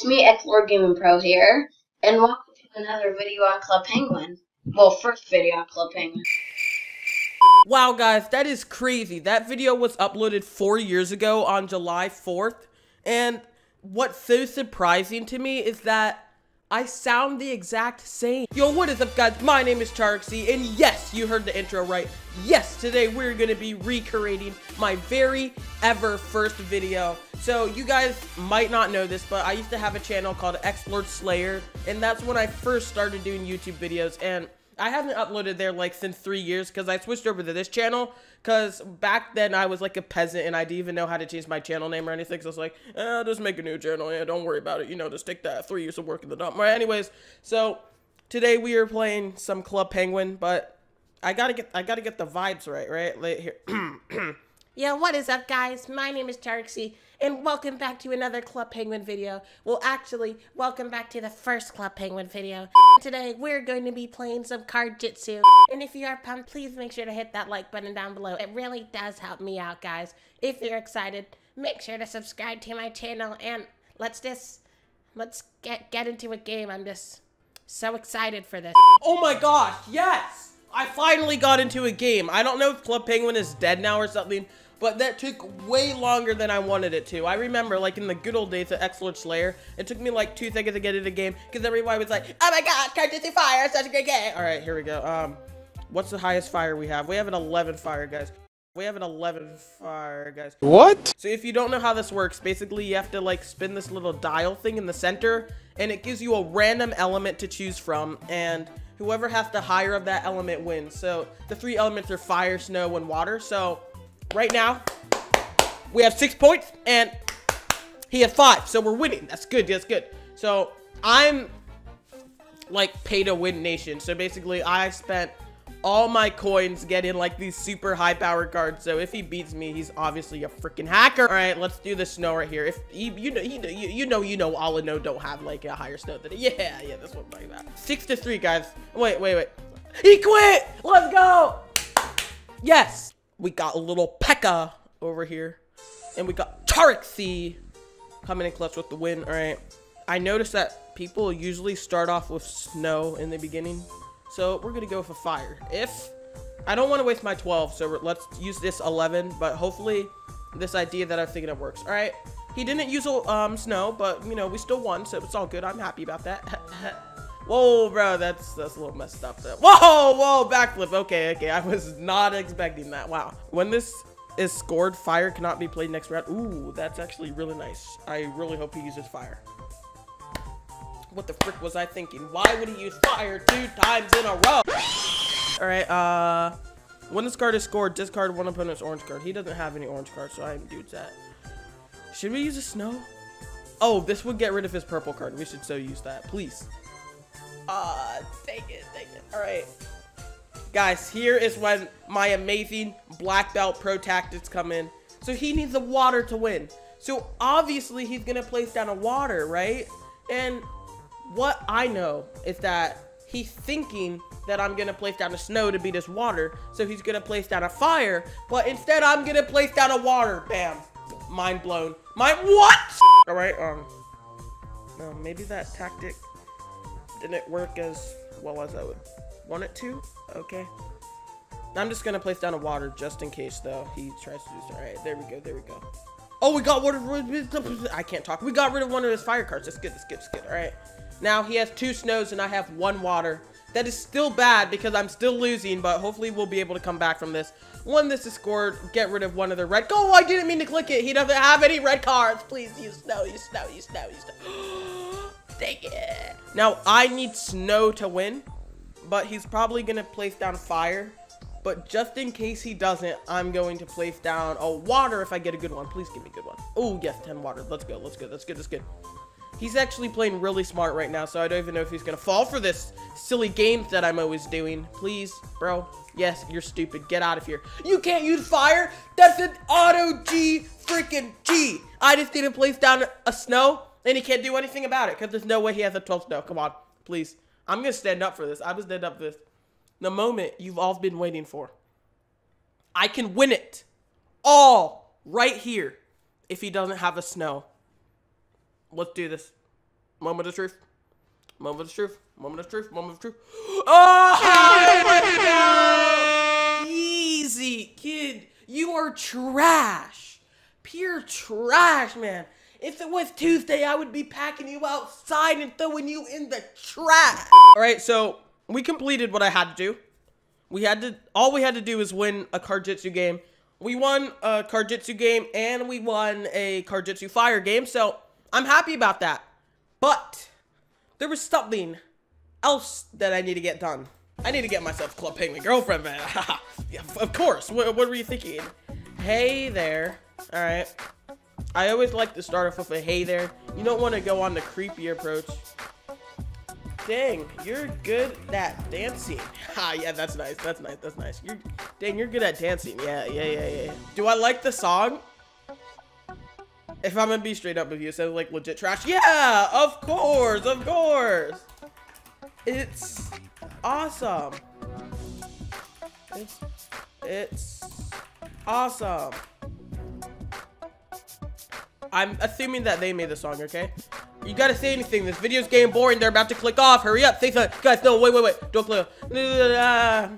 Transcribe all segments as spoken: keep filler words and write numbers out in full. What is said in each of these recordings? It's me, XLoreGamingPro here, and welcome to another video on Club Penguin. Well, first video on Club Penguin. Wow, guys, that is crazy. That video was uploaded four years ago on July fourth, and what's so surprising to me is that I sound the exact same. Yo, what is up, guys? My name is Charixy, and yes, you heard the intro right. Yes, today we're going to be recreating my very ever first video. So you guys might not know this, but I used to have a channel called XploreSlayer, and that's when I first started doing YouTube videos, and I haven't uploaded there like since three years because I switched over to this channel because back then I was like a peasant and I didn't even know how to change my channel name or anything. So I was like, eh, just make a new channel. Yeah, don't worry about it. You know, just take that three years of work in the dump. Right, anyways, so today we are playing some Club Penguin, but I gotta get I gotta get the vibes right, right? Like, here. Yeah, what is up, guys? My name is Charixy, and welcome back to another Club Penguin video. Well, actually, welcome back to the first Club Penguin video. Today, we're going to be playing some card jitsu. And if you are pumped, please make sure to hit that like button down below. It really does help me out, guys. If you're excited, make sure to subscribe to my channel, and let's just, let's get, get into a game. I'm just so excited for this. Oh my gosh, yes! I finally got into a game. I don't know if Club Penguin is dead now or something, but that took way longer than I wanted it to. I remember, like, in the good old days of XLoreGamingPro, it took me, like, two seconds to get into the game, because everybody was like, oh my god, card jitsu fire, such a good game. All right, here we go. Um, what's the highest fire we have? We have an eleven fire, guys. We have an eleven fire, guys. What? So if you don't know how this works, basically you have to, like, spin this little dial thing in the center, and it gives you a random element to choose from, and whoever has the higher of that element wins. So the three elements are fire, snow, and water. So right now, we have six points, and he has five, so we're winning. That's good, that's good. So, I'm, like, pay-to-win nation. So, basically, I spent all my coins getting, like, these super high-power cards. So, if he beats me, he's obviously a freaking hacker. All right, let's do the snow right here. If he, you know, you know, you know, you know, all I know don't have, like, a higher snow than it. Yeah, yeah, that's what I'm talking about. Six to three, guys. Wait, wait, wait. He quit! Let's go! Yes! We got a little Pekka over here. And we got Charixy coming in clutch with the win. All right. I noticed that people usually start off with snow in the beginning. So we're going to go for fire. If I don't want to waste my twelve, so we're, let's use this eleven. But hopefully this idea that I'm thinking of works. All right. He didn't use um, snow, but, you know, we still won. So it's all good. I'm happy about that. Whoa, bro, that's that's a little messed up there. Whoa, whoa, backflip. Okay, okay, I was not expecting that. Wow. When this is scored, fire cannot be played next round. Ooh, that's actually really nice. I really hope he uses fire. What the frick was I thinking? Why would he use fire two times in a row? All right, uh, when this card is scored, discard one opponent's orange card. He doesn't have any orange cards, so I am dudes that. Should we use a snow? Oh, this would get rid of his purple card. We should so use that, please. Ah, uh, take it, take it. All right. Guys, here is when my amazing black belt pro tactics come in. So he needs the water to win. So obviously he's going to place down a water, right? And what I know is that he's thinking that I'm going to place down a snow to beat his water. So he's going to place down a fire. But instead, I'm going to place down a water. Bam. Mind blown. My what? All right. Um, no, maybe that tactic didn't work as well as I would want it to. Okay. I'm just going to place down a water just in case, though. He tries to do this. All right. There we go. There we go. Oh, we got water. I can't talk. We got rid of one of his fire cards. That's good. That's good. That's good. All right. Now he has two snows and I have one water. That is still bad because I'm still losing, but hopefully we'll be able to come back from this. When this is scored, get rid of one of the red. Oh, I didn't mean to click it. He doesn't have any red cards. Please use snow. Use snow. Use snow. Use snow. Take it. Now, I need snow to win, but he's probably going to place down fire. But just in case he doesn't, I'm going to place down a water if I get a good one. Please give me a good one. Oh, yes, ten water. Let's go. Let's go. That's good. That's good. He's actually playing really smart right now, so I don't even know if he's going to fall for this silly game that I'm always doing. Please, bro. Yes, you're stupid. Get out of here. You can't use fire. That's an auto G freaking G. I just didn't place down a snow. And he can't do anything about it because there's no way he has a twelve snow. Come on, please. I'm going to stand up for this. I'm going to stand up for this. The moment you've all been waiting for. I can win it all right here if he doesn't have a snow. Let's do this. Moment of truth. Moment of truth. Moment of truth. Moment of truth. Oh! Easy, kid. You are trash. Pure trash, man. If it was Tuesday, I would be packing you outside and throwing you in the trash. All right, so we completed what I had to do. We had to, all we had to do is win a card jitsu game. We won a card jitsu game and we won a card jitsu fire game. So I'm happy about that. But there was something else that I need to get done. I need to get myself Club Penguin girlfriend, man. Yeah, of course. What, what were you thinking? Hey there. All right. I always like to start off with a hey there. You don't want to go on the creepy approach. Dang, you're good at dancing. Ha, yeah, that's nice. That's nice. That's nice. You're, dang, you're good at dancing. Yeah, yeah, yeah, yeah. Do I like the song? If I'm gonna be straight up with you, it sounds like legit trash. Yeah, of course, of course. It's awesome. It's, it's awesome. I'm assuming that they made the song, okay? You gotta say anything. This video's getting boring. They're about to click off. Hurry up. Say something. Guys, no, wait, wait, wait. Don't click off.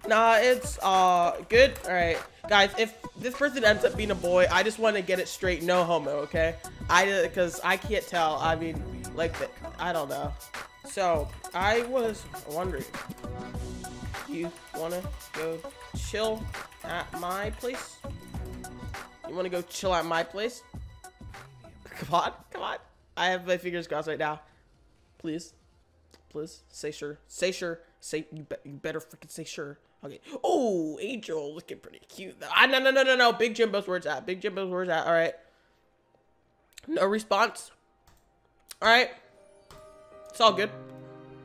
Nah, it's uh, good. All right. Guys, if this person ends up being a boy, I just want to get it straight. No homo, okay? I, because I can't tell. I mean, like, I don't know. So, I was wondering. You wanna go chill at my place? You wanna go chill at my place? Come on, come on. I have my fingers crossed right now. Please, please, say sure. Say sure. Say, you, be, you better freaking say sure. Okay. Oh, Angel looking pretty cute though. Ah, no, no, no, no, no. Big Jimbo's words out. Big Jimbo's words out. All right. No response. All right. It's all good.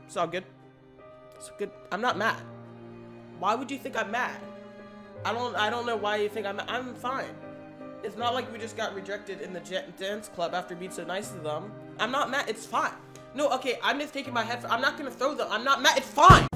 It's all good. It's good. I'm not mad. Why would you think I'm mad? I don't, I don't know why you think I'm mad. I'm fine. It's not like we just got rejected in the dance club after being so nice to them. I'm not mad. It's fine. No, okay. I'm just taking my headphones. I'm not going to throw them. I'm not mad. It's fine.